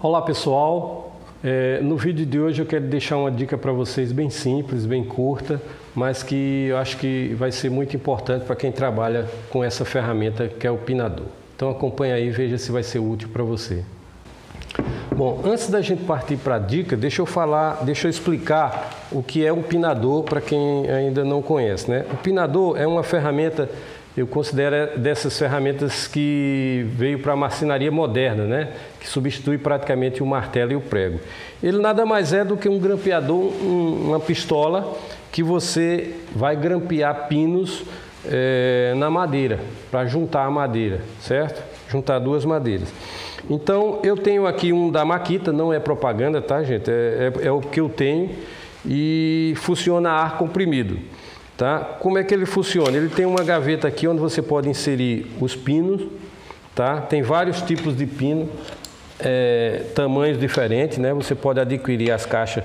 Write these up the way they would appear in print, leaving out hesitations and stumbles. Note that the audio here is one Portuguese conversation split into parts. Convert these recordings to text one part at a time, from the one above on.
Olá pessoal, no vídeo de hoje eu quero deixar uma dica para vocês bem simples, bem curta, mas que eu acho que vai ser muito importante para quem trabalha com essa ferramenta que é o pinador. Então acompanha aí e veja se vai ser útil para você. Bom, antes da gente partir para a dica, deixa eu explicar o que é o pinador para quem ainda não conhece, né? O pinador é uma ferramenta, eu considero dessas ferramentas que veio para a marcenaria moderna, né? Que substitui praticamente o martelo e o prego. Ele nada mais é do que um grampeador, uma pistola que você vai grampear pinos na madeira, para juntar a madeira, certo? Juntar duas madeiras. Então, eu tenho aqui um da Makita, não é propaganda, tá, gente? É o que eu tenho e funciona a ar comprimido. Tá? Como é que ele funciona? Ele tem uma gaveta aqui onde você pode inserir os pinos, tá? Tem vários tipos de pino, tamanhos diferentes, né? Você pode adquirir as caixas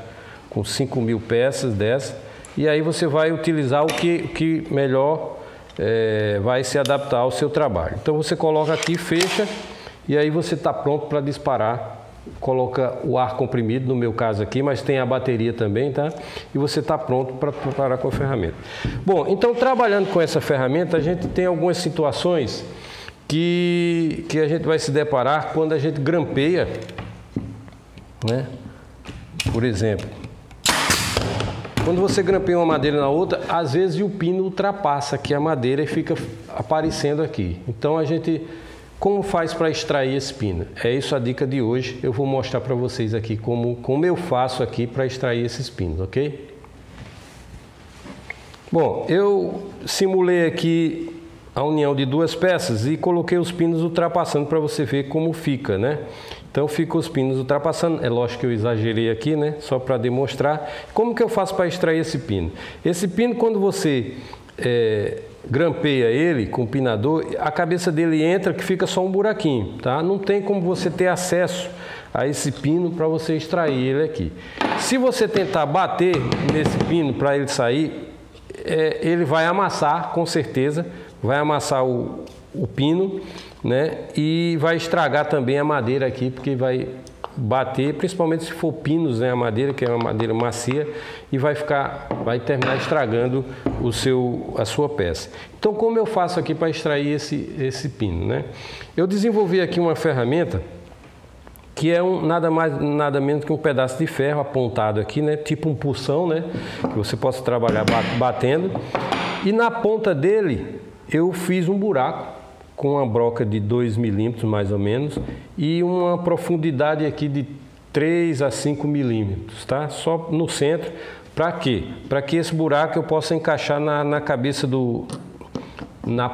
com 5.000 peças dessa, e aí você vai utilizar o que melhor vai se adaptar ao seu trabalho. Então você coloca aqui, fecha, e aí você está pronto para disparar. Coloca o ar comprimido, no meu caso aqui, mas tem a bateria também, tá? E você está pronto para preparar com a ferramenta. Bom, então trabalhando com essa ferramenta, a gente tem algumas situações que a gente vai se deparar quando a gente grampeia, né? Por exemplo, quando você grampeia uma madeira na outra, às vezes o pino ultrapassa aqui a madeira e fica aparecendo aqui. Então a gente... Como faz para extrair esse pino? É isso a dica de hoje. Eu vou mostrar para vocês aqui como eu faço aqui para extrair esses pinos, ok? Bom, eu simulei aqui a união de duas peças e coloquei os pinos ultrapassando para você ver como fica, né? Então ficam os pinos ultrapassando. É lógico que eu exagerei aqui, né? Só para demonstrar. Como que eu faço para extrair esse pino? Esse pino, quando você... grampeia ele com o pinador, a cabeça dele entra, que fica só um buraquinho, tá? Não tem como você ter acesso a esse pino para você extrair ele aqui. Se você tentar bater nesse pino para ele sair, ele vai amassar, com certeza, vai amassar o pino, né? E vai estragar também a madeira aqui, porque vai bater, principalmente se for pinos, né? A madeira, que é uma madeira macia, e vai terminar estragando a sua peça. Então, como eu faço aqui para extrair esse pino, né? Eu desenvolvi aqui uma ferramenta que é nada menos que um pedaço de ferro apontado aqui, né? Tipo um pulsão, né? Que você possa trabalhar batendo. E na ponta dele eu fiz um buraco com uma broca de 2 milímetros mais ou menos e uma profundidade aqui de 3 a 5 milímetros, tá? Só no centro. Para quê? Para que esse buraco eu possa encaixar na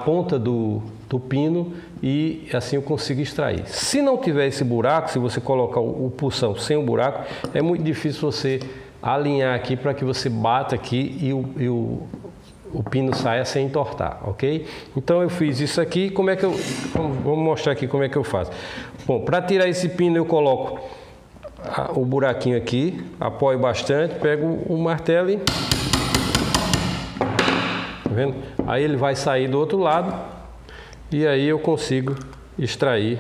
ponta do pino e assim eu consigo extrair. Se não tiver esse buraco, se você colocar o pulsão sem o buraco, é muito difícil você alinhar aqui para que você bata aqui e o pino saia sem entortar, ok? Então eu fiz isso aqui. Como é que eu... Vamos mostrar aqui como é que eu faço. Bom, para tirar esse pino eu coloco o buraquinho aqui, apoio bastante, pego o martelo e... Tá vendo? Aí ele vai sair do outro lado e aí eu consigo extrair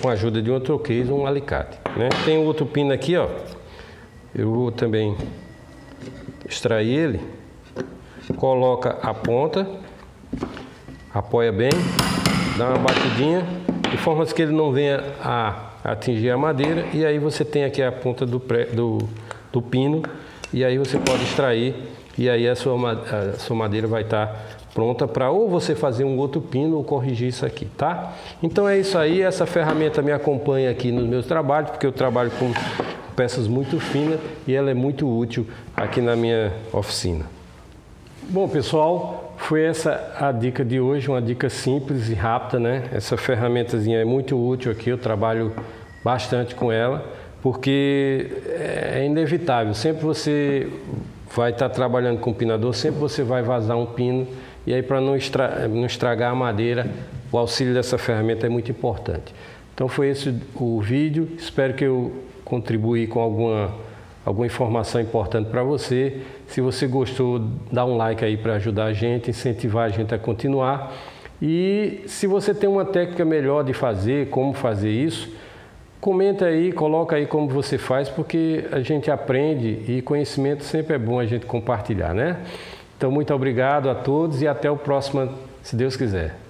com a ajuda de um troqueiro ou um alicate, né? Tem outro pino aqui, ó. Eu vou também extrair ele. Coloca a ponta, apoia bem, dá uma batidinha, de forma que ele não venha a atingir a madeira, e aí você tem aqui a ponta do pino, e aí você pode extrair, e aí a sua madeira vai estar pronta para ou você fazer um outro pino ou corrigir isso aqui, tá? Então é isso aí, essa ferramenta me acompanha aqui nos meus trabalhos, porque eu trabalho com peças muito finas, e ela é muito útil aqui na minha oficina. Bom pessoal, foi essa a dica de hoje, uma dica simples e rápida, né? Essa ferramentazinha é muito útil aqui, eu trabalho bastante com ela, porque é inevitável, sempre você vai estar trabalhando com pinador, sempre você vai vazar um pino, e aí para não estragar a madeira, o auxílio dessa ferramenta é muito importante. Então foi esse o vídeo, espero que eu contribuí com alguma informação importante para você. Se você gostou, dá um like aí para ajudar a gente, incentivar a gente a continuar. E se você tem uma técnica melhor de fazer, como fazer isso, Comenta aí, coloca aí como você faz, porque a gente aprende e conhecimento sempre é bom a gente compartilhar, né? Então, muito obrigado a todos e até o próximo, se Deus quiser.